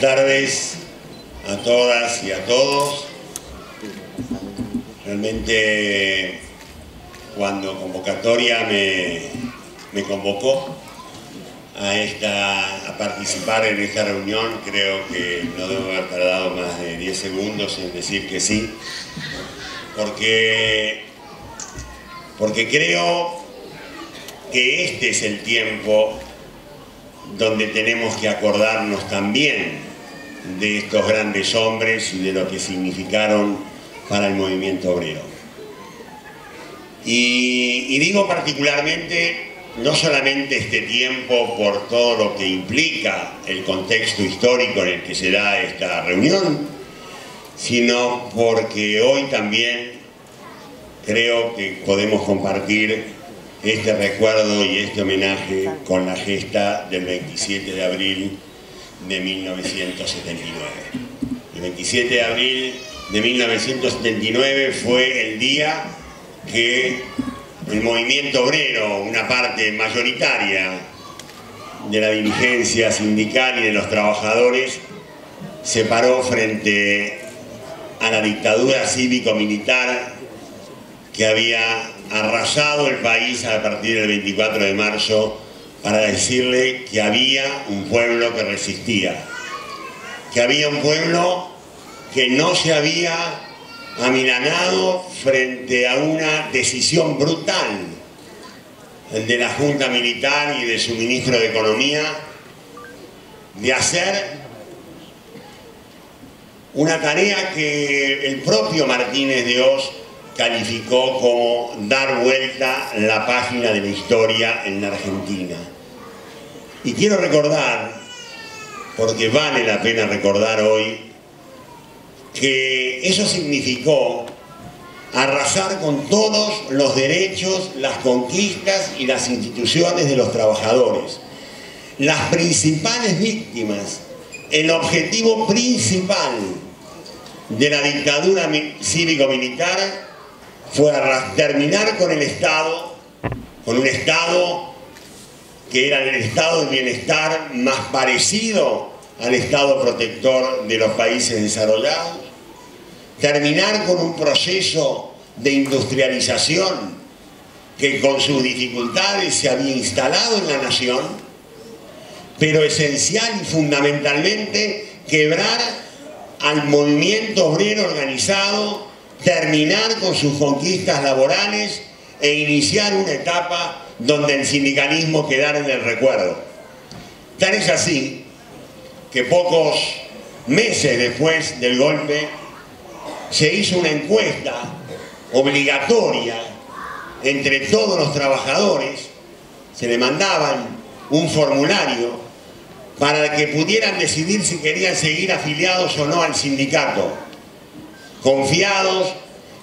tardes a todas y a todos. Realmente cuando convocatoria me convocó a participar en esta reunión, creo que no debo haber tardado más de 10 segundos en decir que sí, porque creo que este es el tiempo donde tenemos que acordarnos también de estos grandes hombres y de lo que significaron para el movimiento obrero. Y digo particularmente, no solamente este tiempo por todo lo que implica el contexto histórico en el que se da esta reunión, sino porque hoy también creo que podemos compartir este recuerdo y este homenaje con la gesta del 27 de abril de 1979. El 27 de abril de 1979 fue el día que el movimiento obrero, una parte mayoritaria de la dirigencia sindical y de los trabajadores, se paró frente a la dictadura cívico-militar que había arrasado el país a partir del 24 de marzo para decirle que había un pueblo que resistía, que había un pueblo que no se había amilanado frente a una decisión brutal de la Junta Militar y de su ministro de Economía de hacer una tarea que el propio Martínez de Hoz calificó como dar vuelta la página de la historia en la Argentina. Y quiero recordar, porque vale la pena recordar hoy, que eso significó arrasar con todos los derechos, las conquistas y las instituciones de los trabajadores. Las principales víctimas, el objetivo principal de la dictadura cívico-militar, fue a terminar con el Estado, con un Estado que era el Estado de bienestar más parecido al Estado protector de los países desarrollados, terminar con un proceso de industrialización que con sus dificultades se había instalado en la nación, pero esencial y fundamentalmente quebrar al movimiento obrero organizado, terminar con sus conquistas laborales e iniciar una etapa donde el sindicalismo quedara en el recuerdo. Tan es así que pocos meses después del golpe se hizo una encuesta obligatoria entre todos los trabajadores, se le mandaban un formulario para que pudieran decidir si querían seguir afiliados o no al sindicato, confiados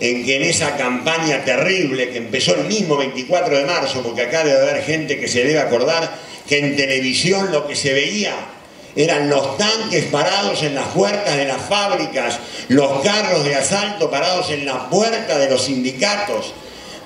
en que en esa campaña terrible que empezó el mismo 24 de marzo, porque acá debe haber gente que se debe acordar que en televisión lo que se veía eran los tanques parados en las puertas de las fábricas, los carros de asalto parados en las puertas de los sindicatos,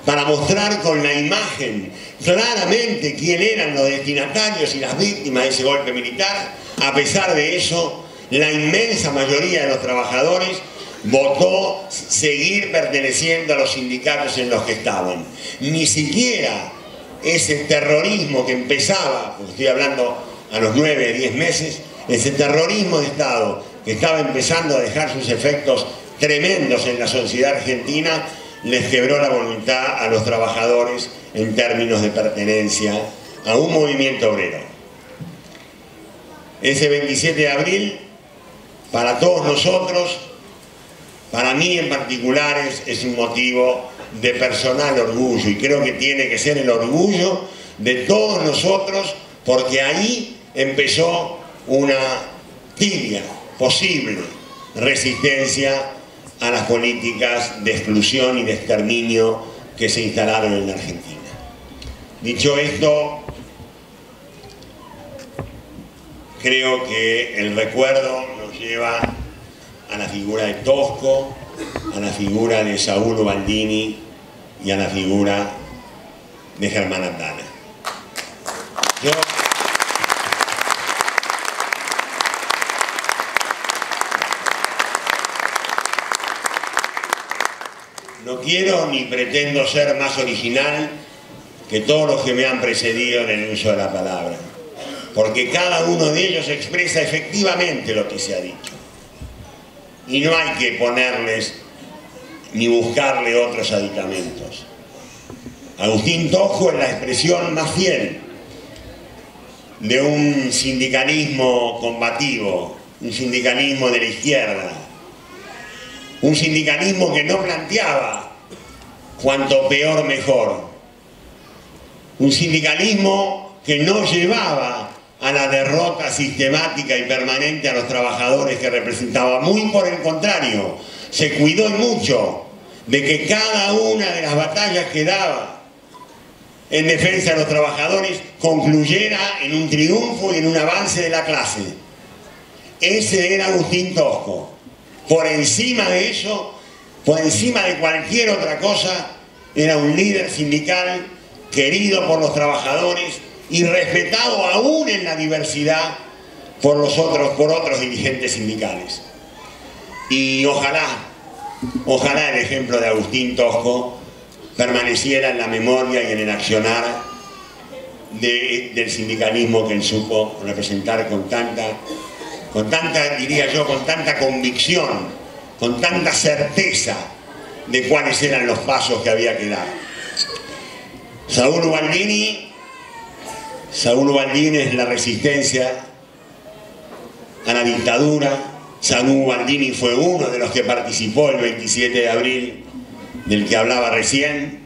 para mostrar con la imagen claramente quién eran los destinatarios y las víctimas de ese golpe militar. A pesar de eso, la inmensa mayoría de los trabajadores votó seguir perteneciendo a los sindicatos en los que estaban. Ni siquiera ese terrorismo que empezaba, pues estoy hablando a los 9, 10 meses, ese terrorismo de Estado que estaba empezando a dejar sus efectos tremendos en la sociedad argentina, les quebró la voluntad a los trabajadores en términos de pertenencia a un movimiento obrero. Ese 27 de abril, para todos nosotros, para mí en particular, es un motivo de personal orgullo, y creo que tiene que ser el orgullo de todos nosotros, porque ahí empezó una tibia, posible resistencia a las políticas de exclusión y de exterminio que se instalaron en la Argentina. Dicho esto, creo que el recuerdo nos lleva a la figura de Tosco, a la figura de Saúl Ubaldini y a la figura de Germán Abdala. No quiero ni pretendo ser más original que todos los que me han precedido en el uso de la palabra, porque cada uno de ellos expresa efectivamente lo que se ha dicho. Y no hay que ponerles ni buscarle otros aditamentos. Agustín Tosco es la expresión más fiel de un sindicalismo combativo, un sindicalismo de la izquierda, un sindicalismo que no planteaba cuanto peor mejor, un sindicalismo que no llevaba a la derrota sistemática y permanente a los trabajadores que representaba. Muy por el contrario, se cuidó mucho de que cada una de las batallas que daba en defensa de los trabajadores concluyera en un triunfo y en un avance de la clase. Ese era Agustín Tosco. Por encima de eso, por encima de cualquier otra cosa, era un líder sindical querido por los trabajadores y respetado aún en la diversidad por otros dirigentes sindicales. Y ojalá el ejemplo de Agustín Tosco permaneciera en la memoria y en el accionar del sindicalismo que él supo representar con tanta convicción, con tanta certeza de cuáles eran los pasos que había que dar. Saúl Ubaldini es la resistencia a la dictadura. Saúl Ubaldini fue uno de los que participó el 27 de abril del que hablaba recién,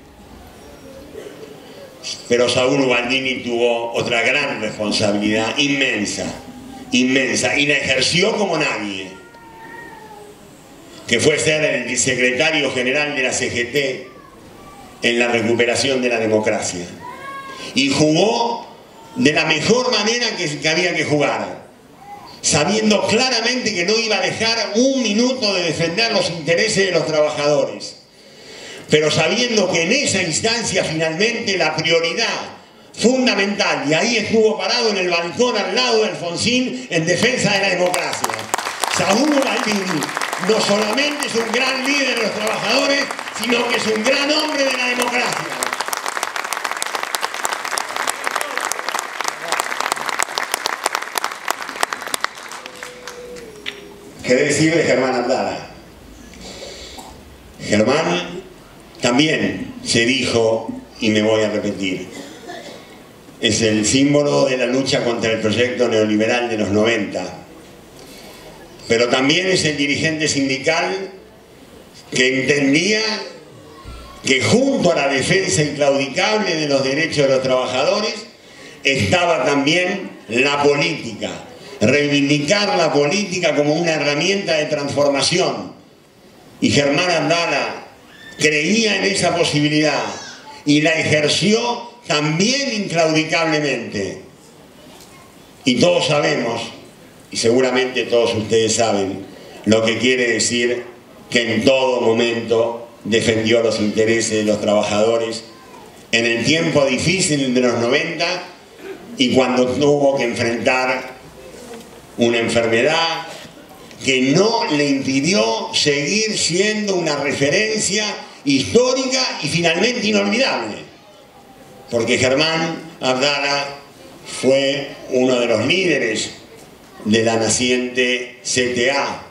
pero Saúl Ubaldini tuvo otra gran responsabilidad, inmensa, y la ejerció como nadie, que fue ser el secretario general de la CGT en la recuperación de la democracia, y jugó de la mejor manera que había que jugar, sabiendo claramente que no iba a dejar un minuto de defender los intereses de los trabajadores, pero sabiendo que en esa instancia finalmente la prioridad fundamental, y ahí estuvo parado en el balcón al lado de Alfonsín en defensa de la democracia. Saúl Ubaldini no solamente es un gran líder de los trabajadores, sino que es un gran hombre de la democracia. ¿Qué decir de Germán Abdala? Germán también se dijo, y me voy a repetir, es el símbolo de la lucha contra el proyecto neoliberal de los 90, pero también es el dirigente sindical que entendía que junto a la defensa inclaudicable de los derechos de los trabajadores estaba también la política, reivindicar la política como una herramienta de transformación. Y Germán Abdala creía en esa posibilidad y la ejerció también inclaudicablemente. Y todos sabemos, y seguramente todos ustedes saben, lo que quiere decir que en todo momento defendió los intereses de los trabajadores en el tiempo difícil de los 90 y cuando tuvo que enfrentar una enfermedad que no le impidió seguir siendo una referencia histórica y finalmente inolvidable. Porque Germán Abdala fue uno de los líderes de la naciente CTA.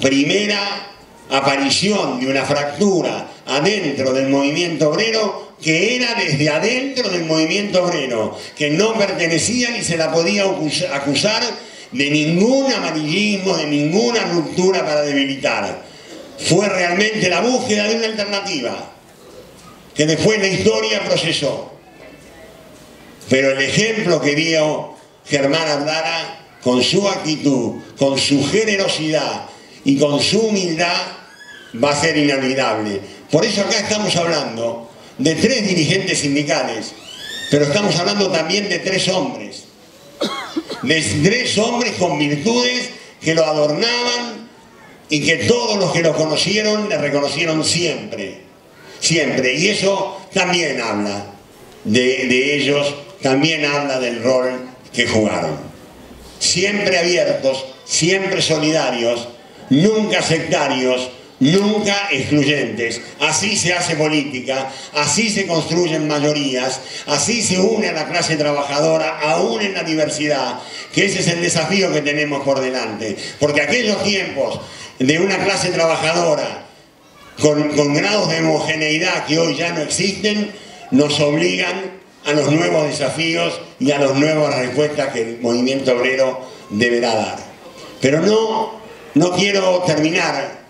Primera aparición de una fractura adentro del movimiento obrero que era desde adentro del movimiento obrero, que no pertenecía ni se la podía acusar de ningún amarillismo, de ninguna ruptura para debilitar. Fue realmente la búsqueda de una alternativa que después la historia procesó. Pero el ejemplo que dio Germán Abdala con su actitud, con su generosidad y con su humildad va a ser inolvidable. Por eso acá estamos hablando de tres dirigentes sindicales, pero estamos hablando también de tres hombres. De tres hombres con virtudes que lo adornaban y que todos los que lo conocieron le reconocieron siempre, y eso también habla de ellos, también habla del rol que jugaron, siempre abiertos, siempre solidarios, nunca sectarios, nunca excluyentes. Así se hace política, así se construyen mayorías, así se une a la clase trabajadora, aún en la diversidad, que ese es el desafío que tenemos por delante. Porque aquellos tiempos de una clase trabajadora con grados de homogeneidad que hoy ya no existen, nos obligan a los nuevos desafíos y a las nuevas respuestas que el movimiento obrero deberá dar. Pero no quiero terminar,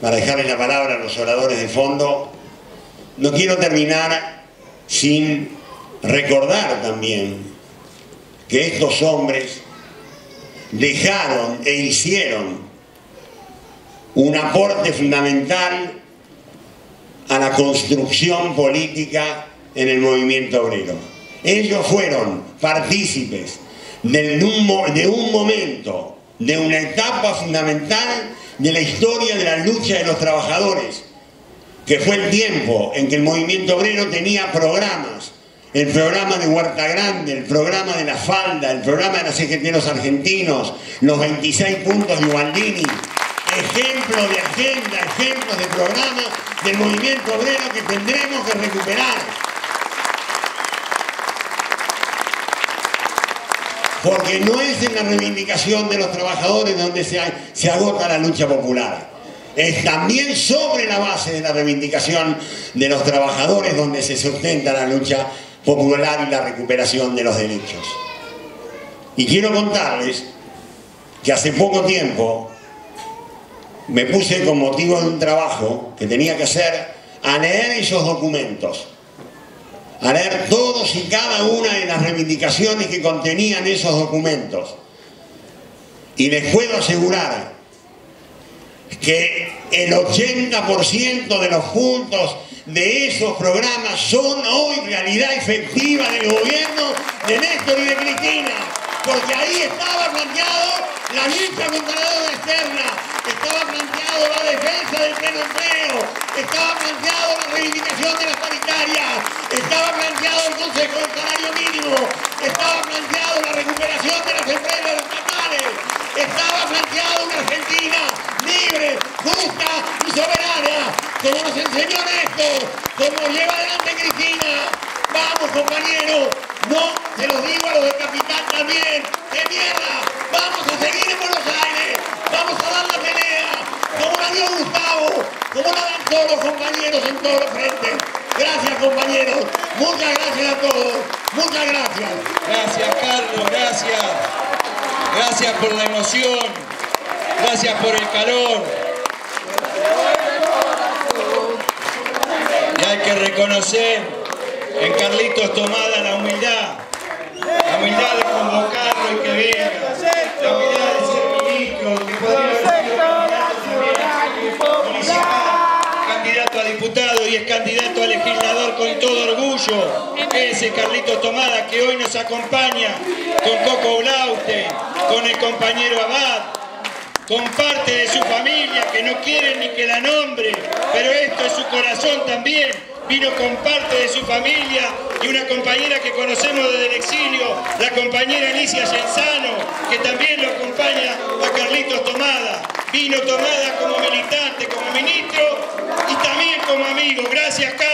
para dejarle la palabra a los oradores de fondo, no quiero terminar sin recordar también que estos hombres dejaron e hicieron un aporte fundamental a la construcción política en el movimiento obrero. Ellos fueron partícipes de un momento, de una etapa fundamental de la historia de la lucha de los trabajadores, que fue el tiempo en que el movimiento obrero tenía programas, el programa de Huerta Grande, el programa de La Falda, el programa de la CGT de los Argentinos, los 26 puntos de Ubaldini, ejemplo de agenda, ejemplos de programas del movimiento obrero que tendremos que recuperar. Porque no es en la reivindicación de los trabajadores donde se agota la lucha popular. Es también sobre la base de la reivindicación de los trabajadores donde se sustenta la lucha popular y la recuperación de los derechos. Y quiero contarles que hace poco tiempo me puse, con motivo de un trabajo que tenía que hacer, a leer esos documentos, a leer todos y cada una de las reivindicaciones que contenían esos documentos. Y les puedo asegurar que el 80% de los puntos de esos programas son hoy realidad efectiva del gobierno de Néstor y de Cristina, porque ahí estaba planteado la lucha contra la deuda externa, estaba planteado la defensa del pleno empleo, estaba planteado la reivindicación de las paritarias, estaba planteado el Consejo del Salario Mínimo, estaba planteado la recuperación de las empresas estatales, estaba planteado una Argentina libre, justa y soberana, como nos enseñó Néstor, como lleva adelante Cristina. Vamos, compañeros, no se los digo a los del capital también, ¡qué mierda! Vamos a seguir en Buenos Aires, vamos a dar la pelea, como la dio Gustavo, como la dan todos los compañeros en todos los frentes. Gracias, compañeros, muchas gracias a todos, muchas gracias. Gracias, Carlos, gracias. Gracias por la emoción, gracias por el calor. Y hay que reconocer en Carlitos Tomada la humildad de convocarlo y que venga, la humildad de ser ministro, que podría haber sido candidato municipal, candidato a diputado y es candidato a legislador con todo orgullo. Ese Carlitos Tomada que hoy nos acompaña con Coco Blaute, con el compañero Abad, con parte de su familia que no quiere ni que la nombre, pero esto es su corazón también. Vino con parte de su familia y una compañera que conocemos desde el exilio, la compañera Alicia Senzano, que también lo acompaña a Carlitos Tomada. Vino Tomada como militante, como ministro y también como amigo. Gracias, Carlos.